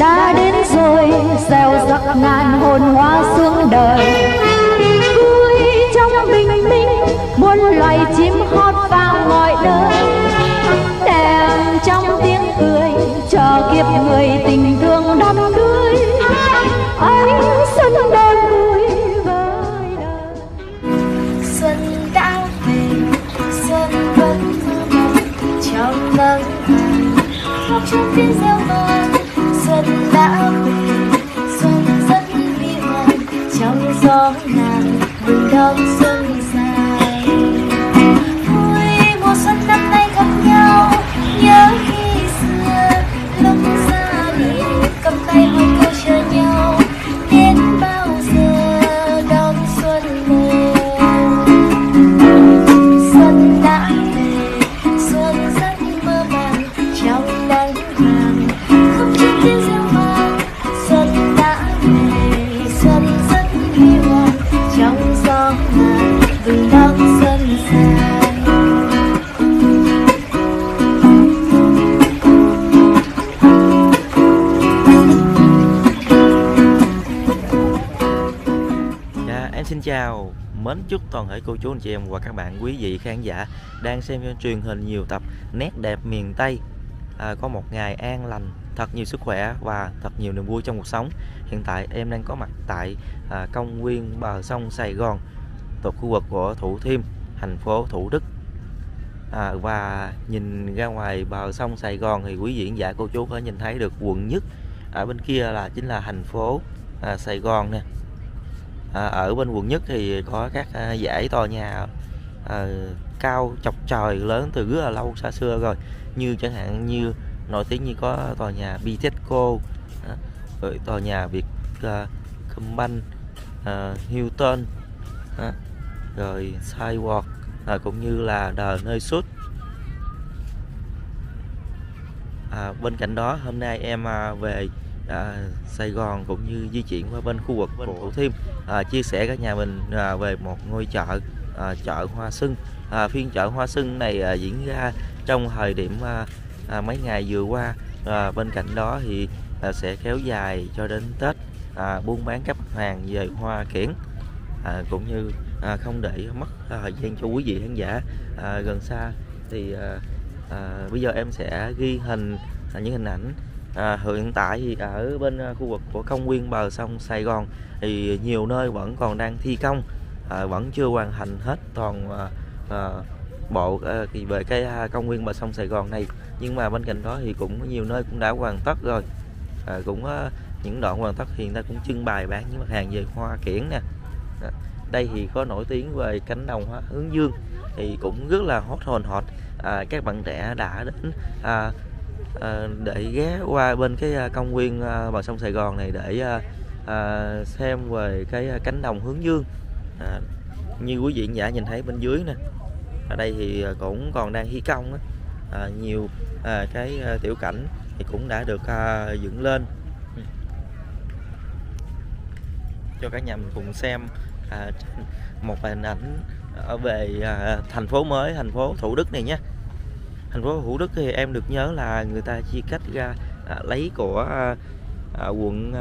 đã đến rồi, gieo rắc ngàn hồn hoa xuống đời. Vui trong bình minh, muôn loài chim hót vang mọi nơi, thèm trong tiếng cười chờ kiếp người tình thương đắm đuối. Ánh xuân đôi vui với đời. Xuân đã về, xuân vẫn trong nắng khóc trong tiếng reo vang. Xuân đã về, xuân rất vi hoàng trong gió nàng mừng đón xuân dài. Vui mùa xuân năm nay gặp nhau, nhớ khi xưa lúc ra đi cầm tay hai cô chờ nhau đến bao giờ đón xuân về. Xuân đã về, xuân rất mơ màng trong nắng vàng không chỉ tiếng reo vang. Xuân đã về, xuân rất hy vọng trong gió ngàn vừng đón xuân xa. Xin chào, mến chúc toàn thể cô chú anh chị em và các bạn quý vị khán giả đang xem truyền hình nhiều tập Nét Đẹp Miền Tây có một ngày an lành, thật nhiều sức khỏe và thật nhiều niềm vui trong cuộc sống. Hiện tại em đang có mặt tại công viên bờ sông Sài Gòn thuộc khu vực của Thủ Thiêm, thành phố Thủ Đức. Và nhìn ra ngoài bờ sông Sài Gòn thì quý vị khán giả cô chú có nhìn thấy được quận nhất ở bên kia là chính là thành phố Sài Gòn nè. Ở bên quận nhất thì có các dãy tòa nhà cao chọc trời lớn từ rất là lâu xa xưa rồi, như chẳng hạn như nổi tiếng như có tòa nhà Bitexco, rồi tòa nhà Việt Combank, Hilton, rồi Sidewalk, cũng như là The Nexus. Bên cạnh đó hôm nay em về Sài Gòn cũng như di chuyển qua bên khu vực bên Thủ Thiêm, chia sẻ các nhà mình về một ngôi chợ, chợ Hoa Xuân. Phiên chợ Hoa Xuân này diễn ra trong thời điểm mấy ngày vừa qua. Bên cạnh đó thì sẽ kéo dài cho đến Tết, buôn bán các mặt hàng về hoa kiển, cũng như không để mất thời gian cho quý vị khán giả gần xa. Thì bây giờ em sẽ ghi hình những hình ảnh. Hiện tại thì ở bên khu vực của công viên bờ sông Sài Gòn thì nhiều nơi vẫn còn đang thi công, vẫn chưa hoàn thành hết toàn bộ về cái công viên bờ sông Sài Gòn này. Nhưng mà bên cạnh đó thì cũng nhiều nơi cũng đã hoàn tất rồi, cũng những đoạn hoàn tất thì người ta cũng trưng bày bán những mặt hàng về hoa kiển nè. Đây thì có nổi tiếng về cánh đồng hoa hướng dương thì cũng rất là hot hòn hot. Các bạn trẻ đã đến để ghé qua bên cái công viên bờ sông Sài Gòn này để xem về cái cánh đồng hướng dương. Như quý vị khán giả nhìn thấy bên dưới nè, ở đây thì cũng còn đang thi công đó. Nhiều cái tiểu cảnh thì cũng đã được dựng lên cho cả nhà mình cùng xem một hình ảnh về thành phố mới, thành phố Thủ Đức này nhé. Thành phố Thủ Đức thì em được nhớ là người ta chia cách ra lấy của quận,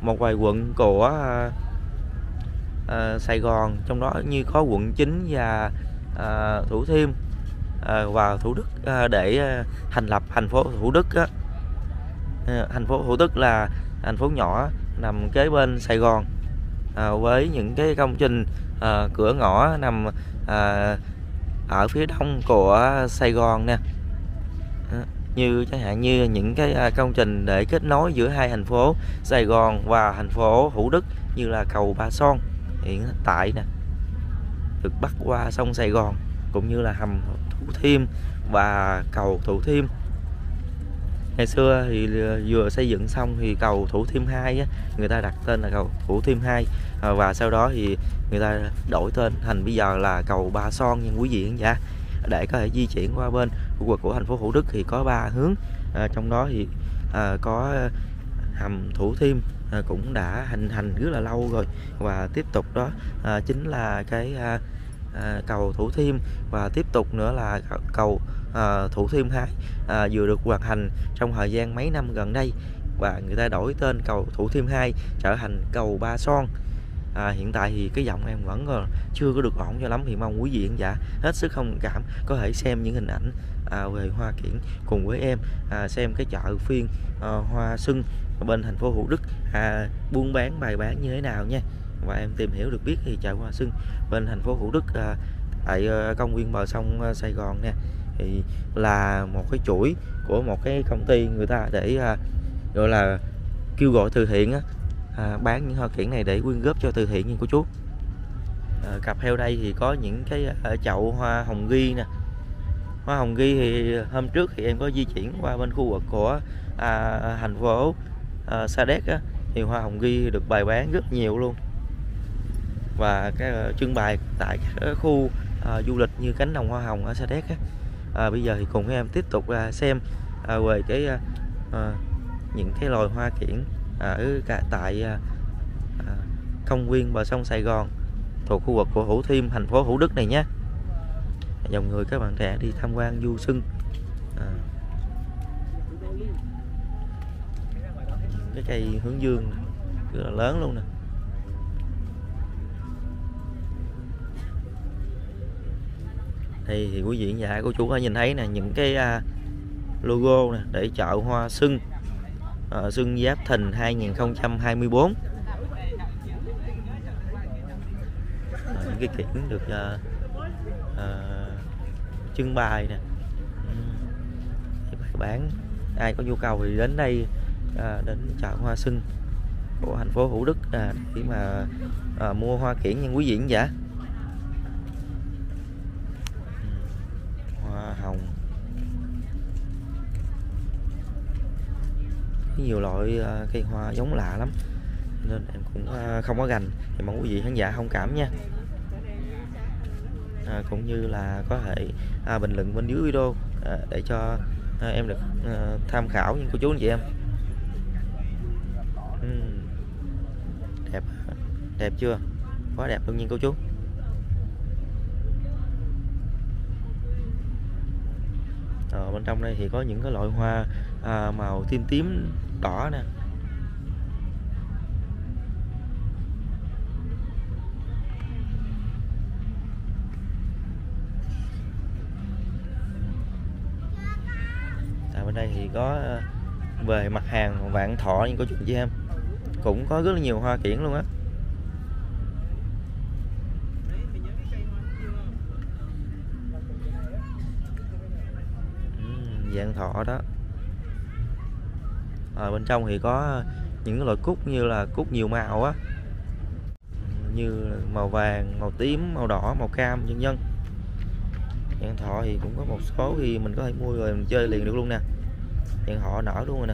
một vài quận của Sài Gòn, trong đó như có quận 9 và Thủ Thiêm và Thủ Đức để thành lập thành phố Thủ Đức. Thành phố Thủ Đức là thành phố nhỏ nằm kế bên Sài Gòn, với những cái công trình cửa ngõ nằm ở phía đông của Sài Gòn nè, như chẳng hạn như những cái công trình để kết nối giữa hai thành phố Sài Gòn và thành phố Thủ Đức như là cầu Ba Son hiện tại nè, được bắc qua sông Sài Gòn, cũng như là hầm Thủ Thiêm và cầu Thủ Thiêm. Ngày xưa thì vừa xây dựng xong thì cầu Thủ Thiêm 2 người ta đặt tên là cầu Thủ Thiêm 2, và sau đó thì người ta đổi tên thành bây giờ là cầu Ba Son. Nhưng quý vị khán giả để có thể di chuyển qua bên khu vực của thành phố Thủ Đức thì có 3 hướng, trong đó thì có hầm Thủ Thiêm cũng đã hình thành rất là lâu rồi, và tiếp tục đó chính là cái cầu Thủ Thiêm, và tiếp tục nữa là cầu Thủ Thiêm 2 vừa được hoàn thành trong thời gian mấy năm gần đây, và người ta đổi tên cầu Thủ Thiêm 2 trở thành cầu Ba Son. Hiện tại thì cái giọng em vẫn chưa có được ổn cho lắm, thì mong quý vị khán giả hết sức thông cảm, có thể xem những hình ảnh về hoa kiển cùng với em, xem cái chợ phiên Hoa Xuân ở bên thành phố Thủ Đức buôn bán bày bán như thế nào nha. Và em tìm hiểu được biết thì chợ Hoa Xuân bên thành phố Thủ Đức tại công viên bờ sông Sài Gòn nè, thì là một cái chuỗi của một cái công ty người ta để gọi là kêu gọi từ thiện á, bán những hoa kiển này để quyên góp cho từ thiện như của chú. Cặp theo đây thì có những cái chậu hoa hồng ghi nè. Hoa hồng ghi thì hôm trước thì em có di chuyển qua bên khu vực của thành phố Sa Đéc á, thì hoa hồng ghi được bày bán rất nhiều luôn, và cái trưng bày tại các khu du lịch như cánh đồng hoa hồng ở Sa Đéc á. Bây giờ thì cùng em tiếp tục xem về cái những cái loài hoa kiển ở tại công viên bờ sông Sài Gòn thuộc khu vực của Thủ Thiêm, thành phố Thủ Đức này nhé. Dòng người các bạn trẻ đi tham quan du xuân. Cái cây hướng dương rất là lớn luôn nè. Đây thì quý vị dạ của chú có nhìn thấy nè, những cái logo nè để chợ Hoa Xuân Xuân Giáp Thìn 2024. Những cái kiển được trưng bày nè, bán. Ai có nhu cầu thì đến đây, đến chợ Hoa Xuân của thành phố Thủ Đức để mà mua hoa kiển nhân quý vị khán giả. Hoa hồng, nhiều loại cây hoa giống lạ lắm nên em cũng không có gành, thì mong quý vị khán giả thông cảm nha. Cũng như là có thể bình luận bên dưới video để cho em được tham khảo những cô chú anh chị em. Đẹp, đẹp chưa? Quá đẹp luôn nha cô chú. Bên trong đây thì có những cái loại hoa màu tím tím đỏ nè. Bên đây thì có về mặt hàng Vạn Thọ như có chuyện với em, cũng có rất là nhiều hoa kiển luôn á. Vạn Thọ đó. Bên trong thì có những loại cúc như là cúc nhiều màu á, như màu vàng, màu tím, màu đỏ, màu cam vân vân. Vạn Thọ thì cũng có một số thì mình có thể mua rồi mình chơi liền được luôn nè. Vạn Thọ nở luôn rồi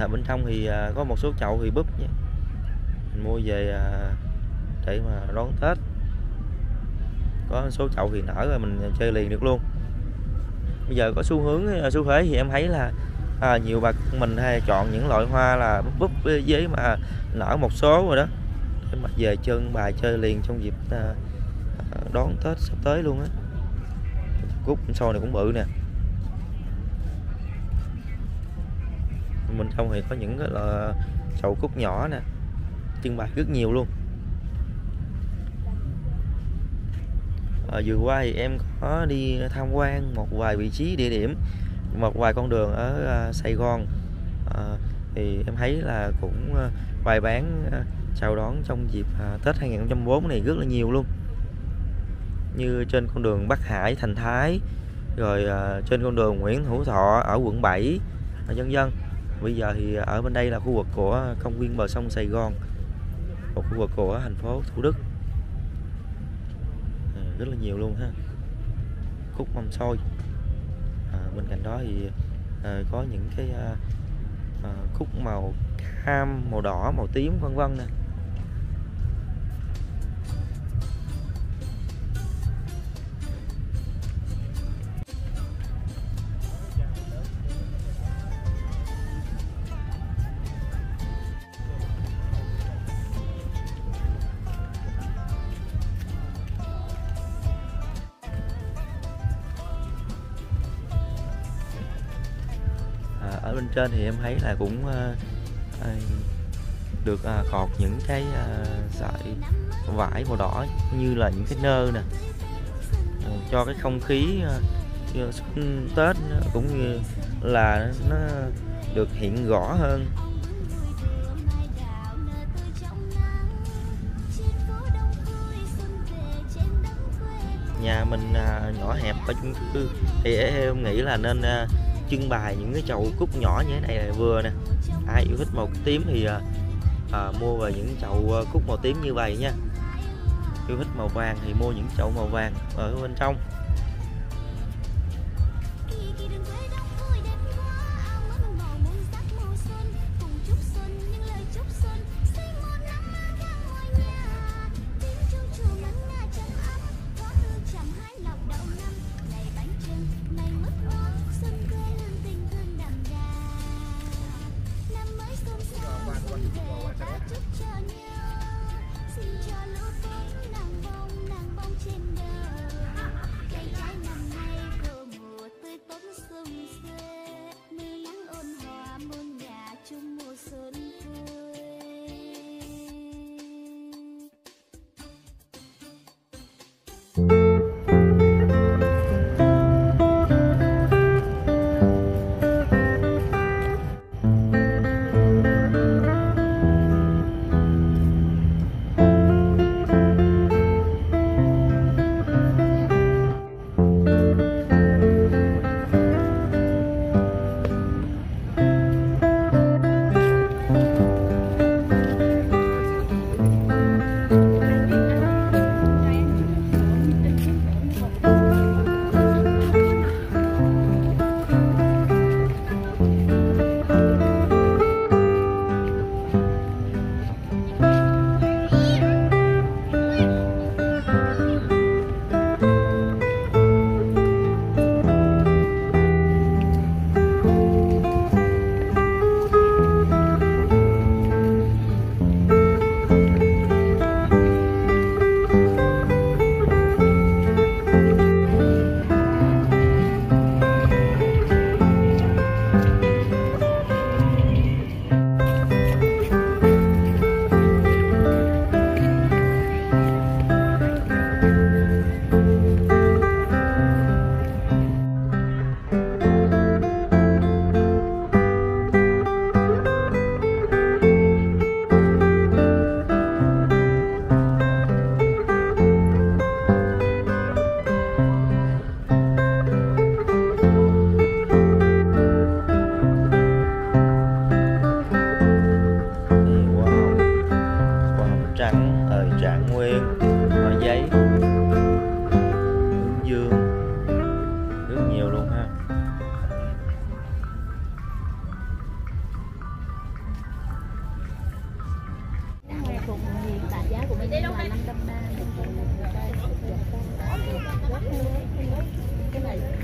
nè. Bên trong thì có một số chậu thì búp nha, mình mua về để mà đón Tết. Có số chậu thì nở rồi mình chơi liền được luôn. Bây giờ có xu hướng xu thế thì em thấy là nhiều bà mình hay chọn những loại hoa là búp giấy mà nở một số rồi đó, để mà về trưng bày chơi liền trong dịp đón Tết sắp tới luôn á. Cúc sau này cũng bự nè. Mình không thì có những cái là chậu cúc nhỏ nè, trưng bày rất nhiều luôn. Vừa qua thì em có đi tham quan một vài vị trí địa điểm, một vài con đường ở Sài Gòn, thì em thấy là cũng bày bán chào đón trong dịp Tết 2024 này rất là nhiều luôn. Như trên con đường Bắc Hải Thành Thái, rồi trên con đường Nguyễn Hữu Thọ ở quận 7 vân vân. Bây giờ thì ở bên đây là khu vực của công viên bờ sông Sài Gòn, một khu vực của thành phố Thủ Đức. Rất là nhiều luôn ha. Cúc mâm xôi. Bên cạnh đó thì có những cái cúc màu cam, màu đỏ, màu tím vân vân nè. Ở bên trên thì em thấy là cũng được cột những cái sợi vải màu đỏ như là những cái nơ nè, cho cái không khí Tết cũng như là nó được hiện rõ hơn. Nhà mình nhỏ hẹp ở chung cư thì em nghĩ là nên trưng bày những cái chậu cúc nhỏ như thế này là vừa nè. Ai yêu thích màu tím thì mua về những chậu cúc màu tím như vậy nha. Yêu thích màu vàng thì mua những chậu màu vàng ở bên trong.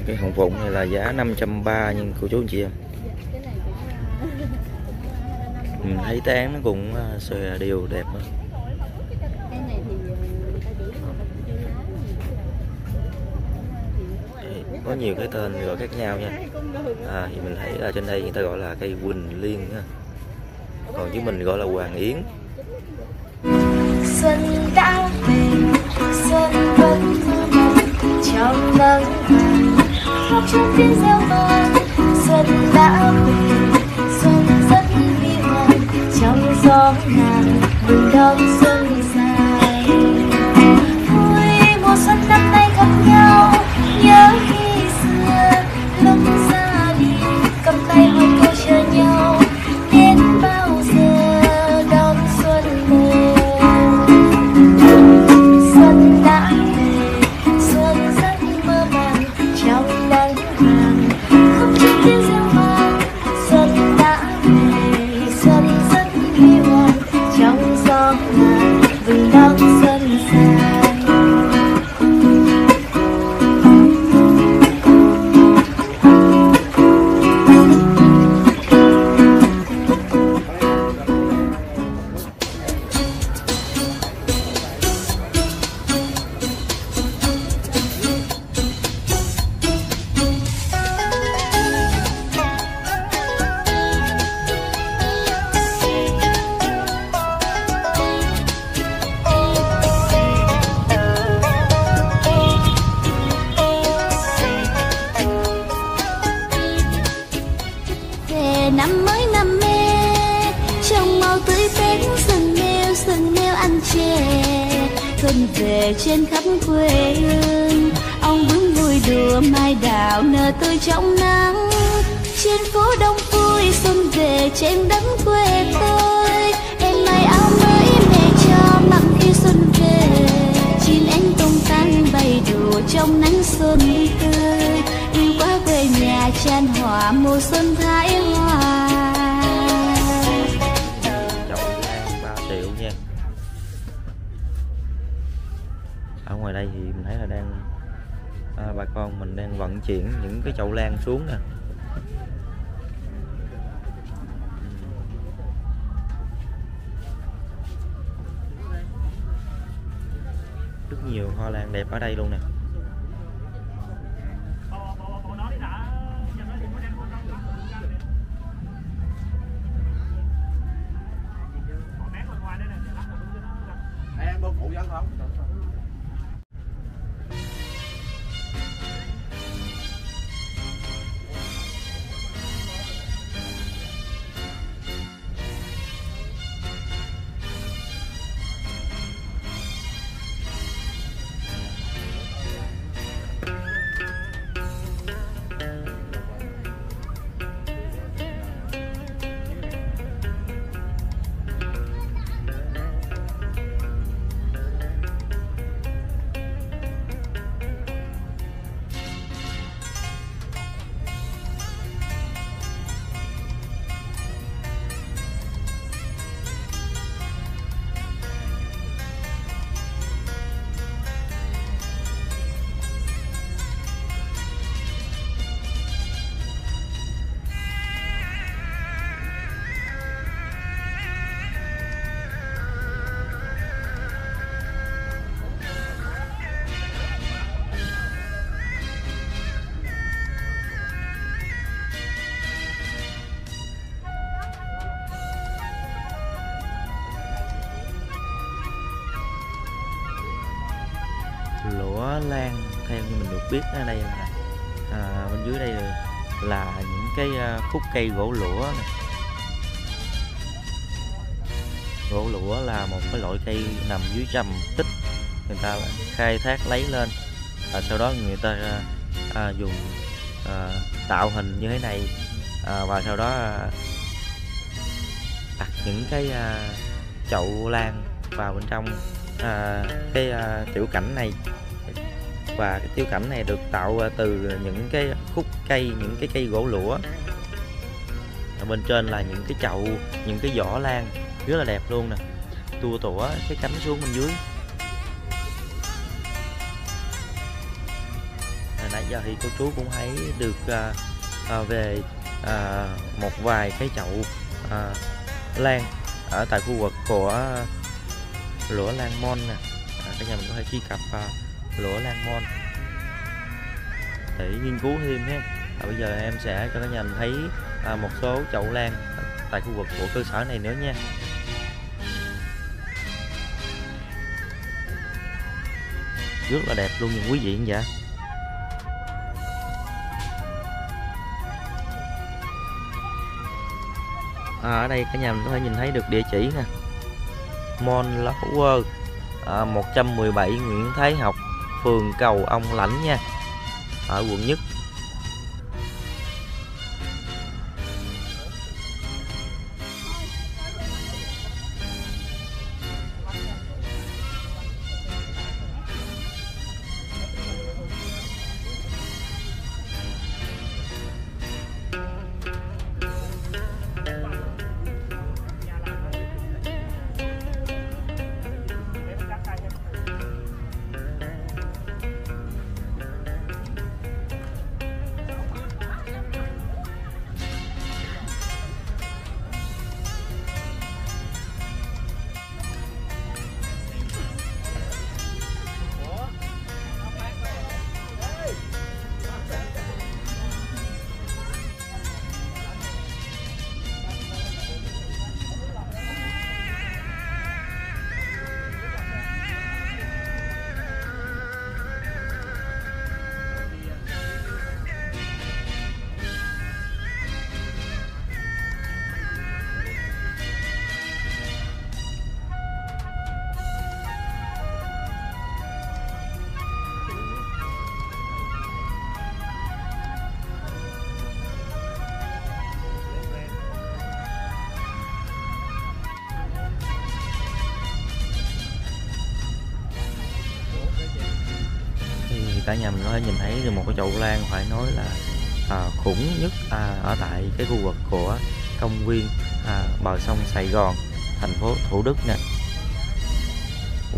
Cái hồng vụng này là giá 530 nhưng cô chú anh chị em mình thấy tán nó cũng xòe đều đẹp hơn. Có nhiều cái tên gọi khác nhau nha. Thì mình thấy ở trên đây người ta gọi là cây Quỳnh Liên ha. Còn chứ mình gọi là Hoàng Yến. Xuân đã về, xuân vẫn trong nắng vàng, khóc trong tiếng reo vang. Xuân đã về, xuân rất vĩ đại, trong gió nàng mừng đón xuân dài. Vui mùa xuân năm nay gặp nhau, nhớ khi xưa lúc ra đi cầm tay hỏi câu chờ nhau. Hãy subscribe cho kênh Ghiền Mì Gõ để không bỏ lỡ những video hấp dẫn. Năm mê trong màu tươi tết rừng nêu ăn chè xuân về trên khắp quê hương. Ông bướm vui đùa mai đào nở tươi trong nắng, trên phố đông vui xuân về trên đất quê tôi. Em may áo mới mẹ cho mặc khi xuân về, chim én tung tăng bay đùa trong nắng xuân tươi. Yêu quá quê nhà chan hòa mùa xuân Thái Hòa. Ở ngoài đây thì mình thấy là đang bà con mình đang vận chuyển những cái chậu lan xuống nè. Rất nhiều hoa lan đẹp ở đây luôn nè. Lũa lan theo như mình được biết ở đây là bên dưới đây là những cái khúc cây gỗ lũa này. Gỗ lũa là một cái loại cây nằm dưới trầm tích, người ta khai thác lấy lên và sau đó người ta dùng tạo hình như thế này và sau đó đặt những cái chậu lan vào bên trong cái tiểu cảnh này. Và cái tiểu cảnh này được tạo từ những cái khúc cây, những cái cây gỗ lũa. Ở bên trên là những cái chậu, những cái vỏ lan rất là đẹp luôn nè. Tua tủa cái cánh xuống bên dưới. Nãy giờ thì cô chú cũng thấy được về một vài cái chậu lan ở tại khu vực của lũa lan mon nè. Cả nhà mình có thể truy cập lũa lan mon để nghiên cứu thêm ha. Bây giờ em sẽ cho cả nhà mình thấy một số chậu lan tại khu vực của cơ sở này nữa nha. Rất là đẹp luôn những quý vị vậy. Ở đây cả nhà mình có thể nhìn thấy được địa chỉ nè. Mon Lower 117 Nguyễn Thái Học, phường Cầu Ông Lãnh nha, ở quận Nhất. cả nhà mình có thể nhìn thấy được một cái chậu lan phải nói là khủng nhất ở tại cái khu vực của công viên bờ sông Sài Gòn, thành phố Thủ Đức nè.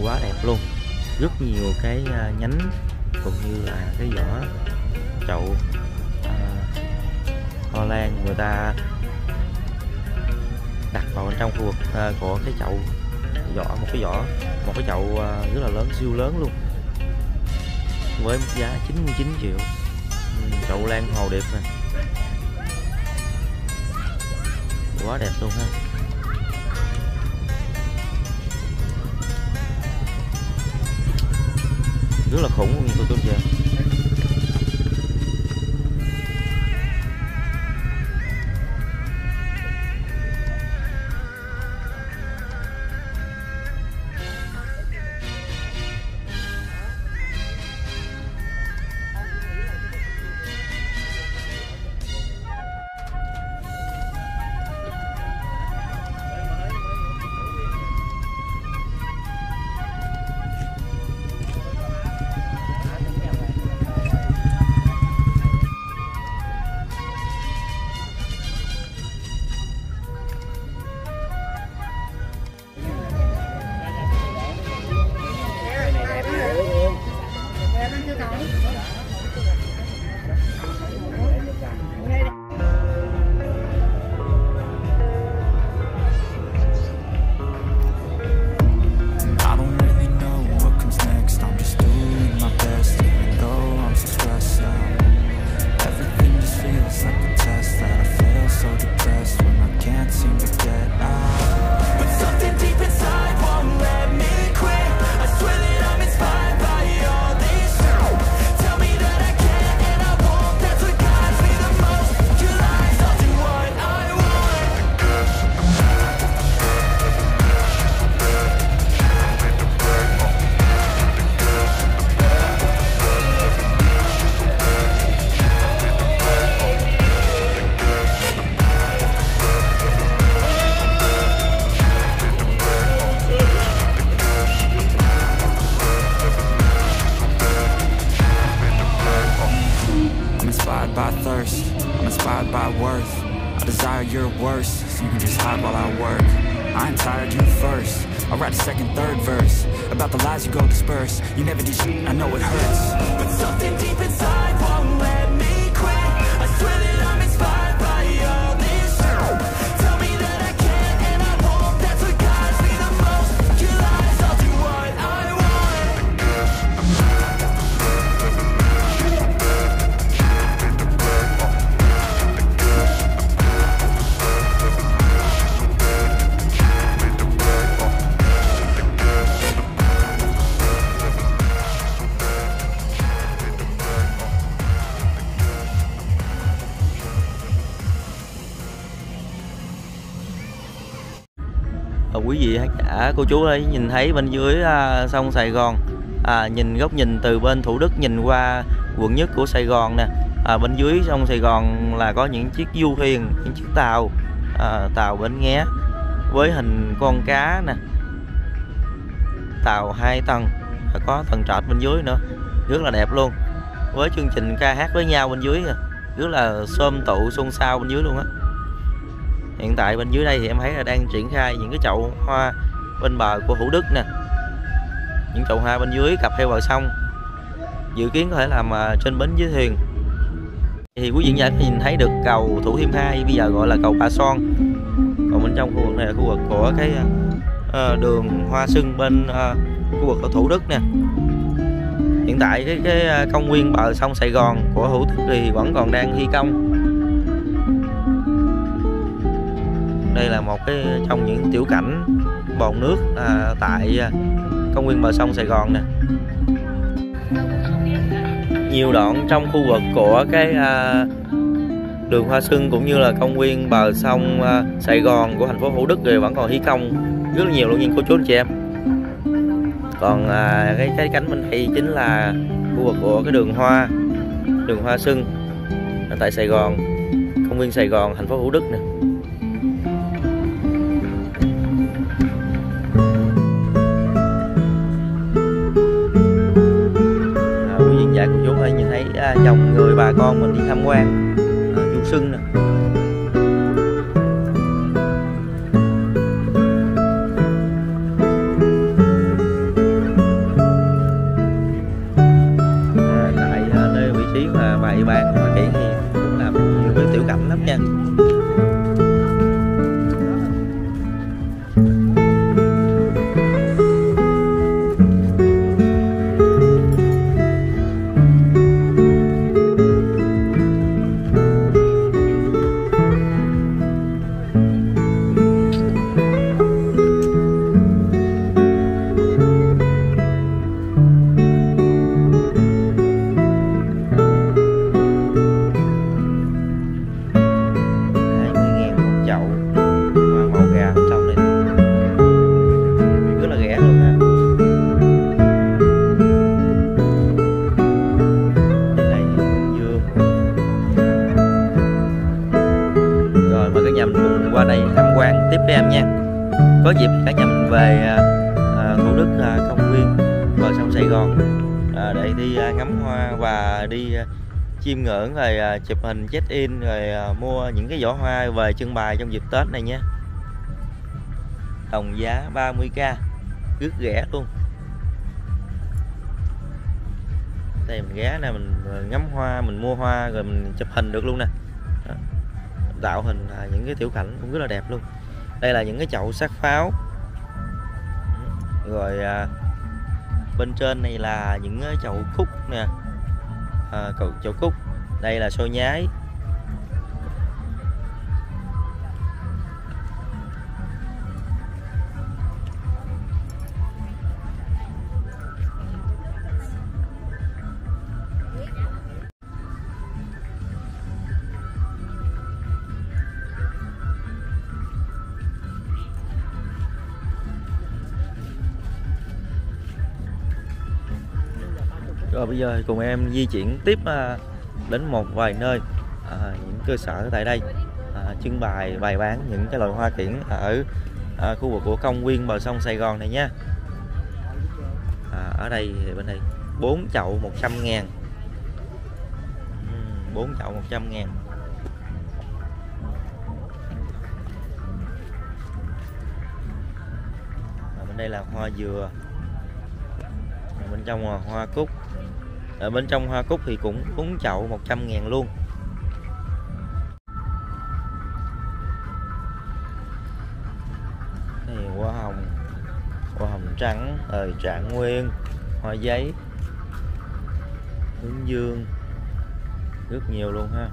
Quá đẹp luôn, rất nhiều cái nhánh cũng như là cái vỏ chậu hoa lan người ta đặt vào bên trong khu vực của cái chậu một cái chậu rất là lớn, siêu lớn luôn, với mức giá 99 triệu. Chậu lan hồ điệp này quá đẹp luôn ha. Rất là khủng luôn cô chú chị. You never did shit, I know it hurts, but something deep inside won't let me quit. I swear that I'm inspired by all this shit. Tell me that I can and I won't. That's what guides me the most. You lies, I'll do what I quý vị hay cả cô chú ấy nhìn thấy bên dưới sông Sài Gòn, nhìn góc nhìn từ bên Thủ Đức nhìn qua quận nhất của Sài Gòn nè. Bên dưới sông Sài Gòn là có những chiếc du thuyền, những chiếc tàu, tàu bến nghé với hình con cá nè, tàu 2 tầng, có tầng trệt bên dưới nữa, rất là đẹp luôn, với chương trình ca hát với nhau bên dưới, rất là xôm tụ xôn xao bên dưới luôn á. Hiện tại bên dưới đây thì em thấy là đang triển khai những cái chậu hoa bên bờ của Thủ Đức nè. Những chậu hoa bên dưới cặp theo bờ sông, dự kiến có thể làm trên bến dưới thuyền. Thì quý vị nhìn thấy được cầu Thủ Thiêm 2, bây giờ gọi là cầu Ba Son. Còn bên trong khu vực này là khu vực của cái đường Hoa Xuân bên khu vực của Thủ Đức nè. Hiện tại cái công viên bờ sông Sài Gòn của Thủ Đức thì vẫn còn đang thi công. Đây là một cái trong những tiểu cảnh bồn nước tại công viên bờ sông Sài Gòn nè. Nhiều đoạn trong khu vực của cái đường Hoa Xuân cũng như là công viên bờ sông Sài Gòn của thành phố Thủ Đức thì vẫn còn thi công rất là nhiều luôn nha cô chú anh chị em. Còn cái cánh bên đây chính là khu vực của cái đường Hoa Xuân tại Sài Gòn, công viên Sài Gòn, thành phố Thủ Đức nè. Dạ, là dòng người bà con mình đi tham quan du xuân nè. Tại nơi vị trí mà bà địa bàn mà kỹ thì cũng làm nhiều cái tiểu cảnh lắm nha. Qua đây tham quan tiếp với em nha. Có dịp cả nhà mình về Thủ Đức, công viên bờ sông Sài Gòn để đi ngắm hoa và đi chiêm ngưỡng rồi chụp hình check in rồi mua những cái giỏ hoa về trưng bày trong dịp Tết này nha. Đồng giá 30k, rất rẻ luôn. Đây mình ghé nè, mình ngắm hoa, mình mua hoa rồi mình chụp hình được luôn nè. Tạo hình những cái tiểu cảnh cũng rất là đẹp luôn. Đây là những cái chậu sát pháo. Rồi bên trên này là những cái chậu cúc nè, chậu cúc. Đây là xôi nhái. Rồi bây giờ cùng em di chuyển tiếp đến một vài nơi, những cơ sở tại đây trưng bày bày bán những cái loại hoa kiển ở khu vực của công viên bờ sông Sài Gòn này nha. Ở đây bên đây 4 chậu 100.000, 4 chậu 100.000. Bên đây là hoa dừa, bên trong là hoa cúc. Ở bên trong hoa cúc thì cũng 4 chậu 100.000 luôn. Đây hoa hồng trắng, trạng nguyên, hoa giấy, hướng dương, rất nhiều luôn ha.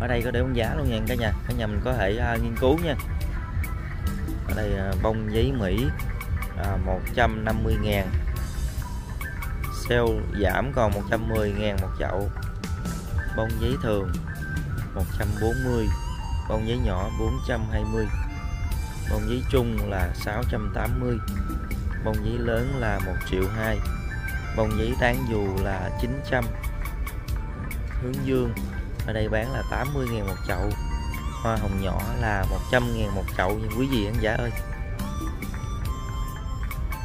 Ở đây có để bóng giá luôn nha cả nhà mình có thể nghiên cứu nha. Ở đây bông giấy Mỹ 150.000, sale giảm còn 110.000 một chậu. Bông giấy thường 140, bông giấy nhỏ 420, bông giấy trung là 680, bông giấy lớn là 1.200.000, bông giấy tán dù là 900. Hướng dương ở đây bán là 80.000 một chậu. Hoa hồng nhỏ là 100.000 một chậu nha quý vị khán giả ơi.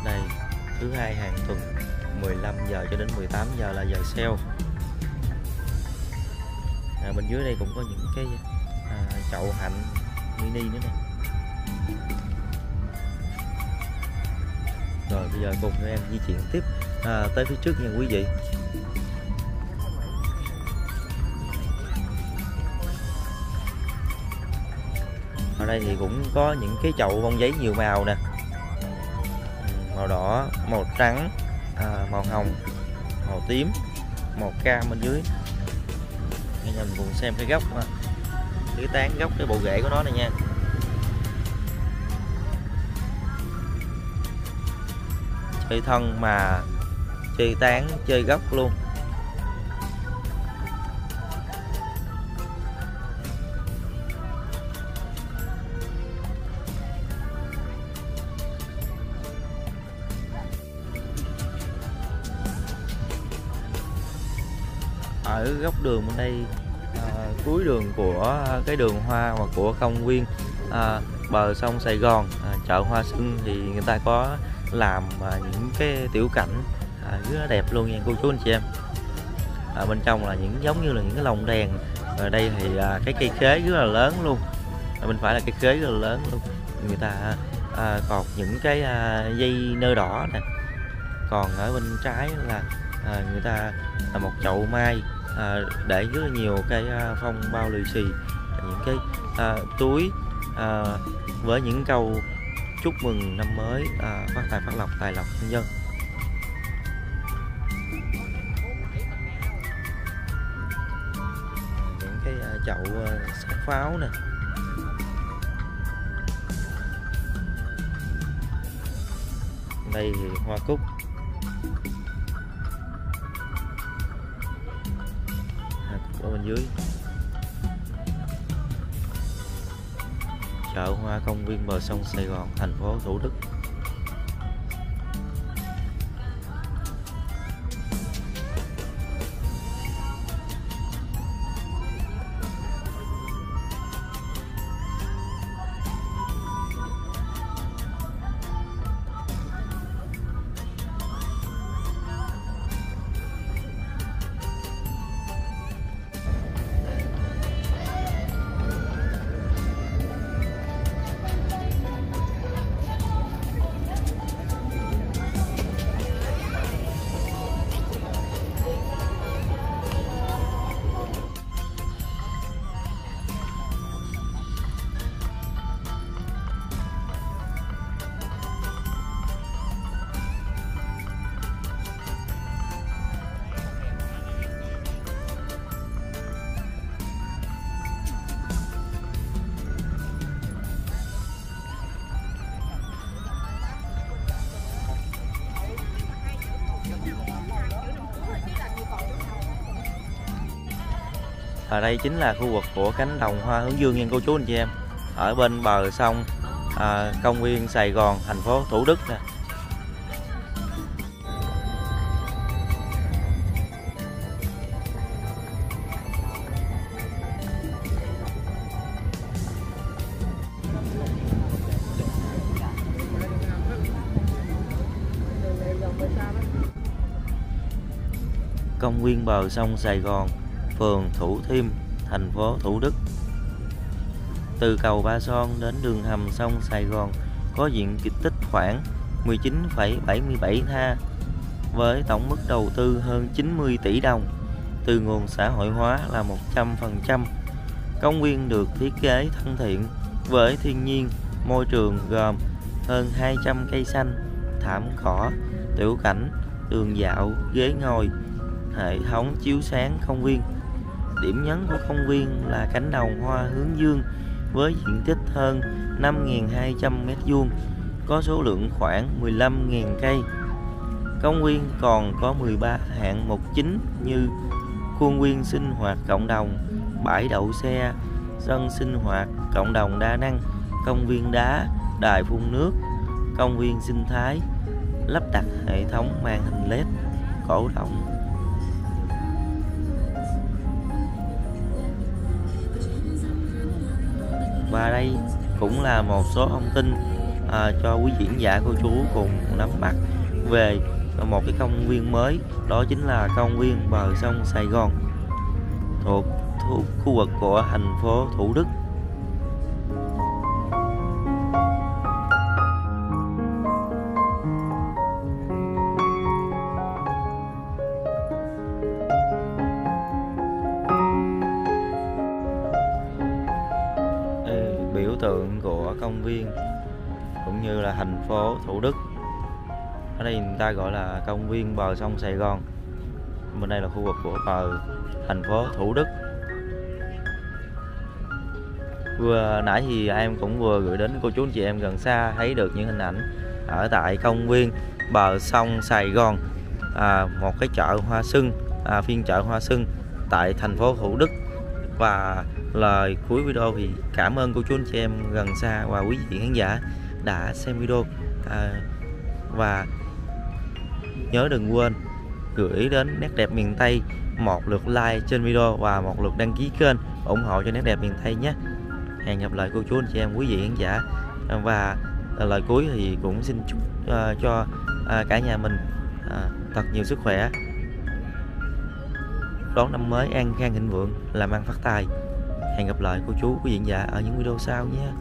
Đây, thứ hai hàng tuần 15 giờ cho đến 18 giờ là giờ sale. Bên dưới đây cũng có những cái chậu hạnh mini nữa nè. Rồi bây giờ cùng với em di chuyển tiếp tới phía trước nha quý vị. Ở đây thì cũng có những cái chậu bông giấy nhiều màu nè, màu đỏ, màu trắng, màu hồng, màu tím, màu cam bên dưới. Nghe nhìn cùng xem cái gốc, cái tán gốc, cái bộ rễ của nó này nha. Chơi thân mà chơi tán, chơi gốc luôn. ở góc đường bên đây, cuối đường của cái đường hoa và của công viên bờ sông Sài Gòn, chợ Hoa Xuân thì người ta có làm những cái tiểu cảnh rất đẹp luôn nha cô chú anh chị em. Ở bên trong là những giống như là những cái lồng đèn. Ở đây thì cái cây khế rất là lớn luôn, ở bên phải là cây khế rất là lớn luôn. Người ta cột những cái dây nơ đỏ nè. Còn ở bên trái là người ta là một chậu mai để rất là nhiều cái phong bao lì xì, những cái túi với những câu chúc mừng năm mới, phát tài phát lộc, tài lộc nhân dân. Những cái chậu sát pháo nè. Đây thì hoa cúc. Ở bên dưới chợ hoa công viên bờ sông Sài Gòn, thành phố Thủ Đức. Và đây chính là khu vực của cánh đồng hoa hướng dương nha cô chú anh chị em, ở bên bờ sông công viên Sài Gòn, thành phố Thủ Đức nè. Công viên bờ sông Sài Gòn, phường Thủ Thiêm, thành phố Thủ Đức. Từ cầu Ba Son đến đường hầm sông Sài Gòn có diện tích khoảng 19,77 ha với tổng mức đầu tư hơn 90 tỷ đồng từ nguồn xã hội hóa là 100%. Công viên được thiết kế thân thiện với thiên nhiên, môi trường gồm hơn 200 cây xanh, thảm cỏ, tiểu cảnh, đường dạo, ghế ngồi, hệ thống chiếu sáng công viên. Điểm nhấn của công viên là cánh đồng hoa hướng dương với diện tích hơn 5.200 m², có số lượng khoảng 15.000 cây. Công viên còn có 13 hạng mục chính như khuôn viên sinh hoạt cộng đồng, bãi đậu xe, sân sinh hoạt cộng đồng đa năng, công viên đá, đài phun nước, công viên sinh thái, lắp đặt hệ thống màn hình LED cổ động. Và đây cũng là một số thông tin cho quý diễn giả cô chú cùng nắm bắt về một cái công viên mới, đó chính là công viên bờ sông Sài Gòn thuộc khu vực của thành phố Thủ Đức. Của công viên cũng như là thành phố Thủ Đức, ở đây người ta gọi là công viên bờ sông Sài Gòn. Bên đây là khu vực của bờ thành phố Thủ Đức. Vừa nãy thì em cũng vừa gửi đến cô chú anh chị em gần xa thấy được những hình ảnh ở tại công viên bờ sông Sài Gòn, một cái chợ Hoa Xuân, phiên chợ Hoa Xuân tại thành phố Thủ Đức. Và lời cuối video thì cảm ơn cô chú anh chị em gần xa và quý vị khán giả đã xem video, và nhớ đừng quên gửi đến Nét Đẹp Miền Tây một lượt like trên video và một lượt đăng ký kênh ủng hộ cho Nét Đẹp Miền Tây nhé. Hẹn gặp lại cô chú anh chị em quý vị khán giả. Và lời cuối thì cũng xin chúc cho cả nhà mình thật nhiều sức khỏe, đón năm mới an khang thịnh vượng, làm ăn phát tài. Hẹn gặp lại cô chú quý vị khán giả ở những video sau nhé.